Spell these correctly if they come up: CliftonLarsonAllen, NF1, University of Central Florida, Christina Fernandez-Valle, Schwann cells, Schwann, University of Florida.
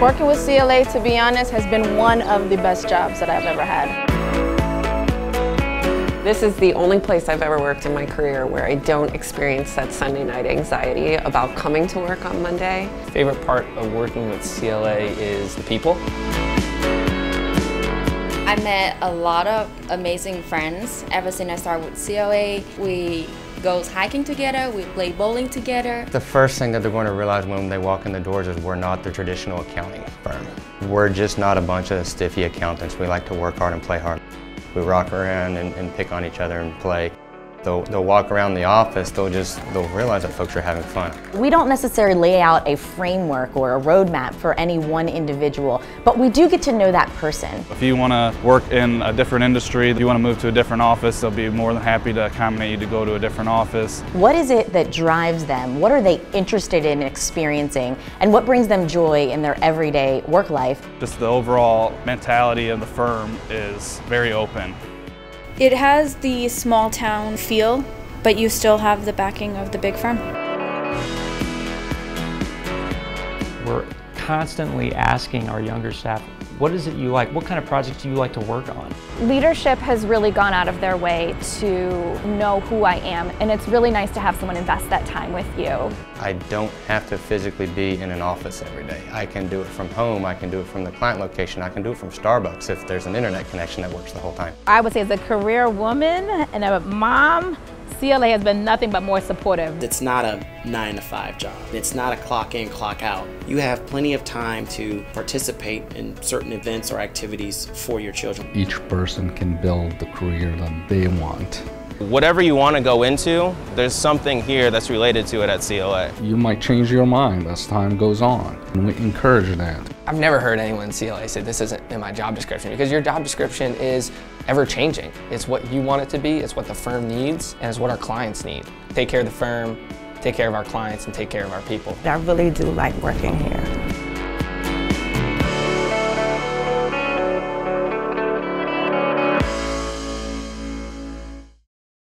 Working with CLA, to be honest, has been one of the best jobs that I've ever had. This is the only place I've ever worked in my career where I don't experience that Sunday night anxiety about coming to work on Monday. Favorite part of working with CLA is the people. I met a lot of amazing friends ever since I started with CLA. We go hiking together, we play bowling together. The first thing that they're going to realize when they walk in the doors is we're not the traditional accounting firm. We're just not a bunch of stiffy accountants. We like to work hard and play hard. We rock around and pick on each other and play. They'll walk around the office, they'll realize that folks are having fun. We don't necessarily lay out a framework or a roadmap for any one individual, but we do get to know that person. If you want to work in a different industry, if you want to move to a different office, they'll be more than happy to accommodate you to go to a different office. What is it that drives them? What are they interested in experiencing? And what brings them joy in their everyday work life? Just the overall mentality of the firm is very open. It has the small town feel, but you still have the backing of the big firm. We're constantly asking our younger staff, what is it you like? What kind of projects do you like to work on? Leadership has really gone out of their way to know who I am, and it's really nice to have someone invest that time with you. I don't have to physically be in an office every day. I can do it from home, I can do it from the client location, I can do it from Starbucks if there's an internet connection that works the whole time. I would say as a career woman and a mom, CLA has been nothing but more supportive. It's not a 9-to-5 job. It's not a clock in, clock out. You have plenty of time to participate in certain events or activities for your children. Each person can build the career that they want. Whatever you want to go into, there's something here that's related to it at CLA. You might change your mind as time goes on, and we encourage that. I've never heard anyone at CLA say this isn't in my job description, because your job description is ever changing. It's what you want it to be, it's what the firm needs, and it's what our clients need. Take care of the firm, take care of our clients, and take care of our people. I really do like working here.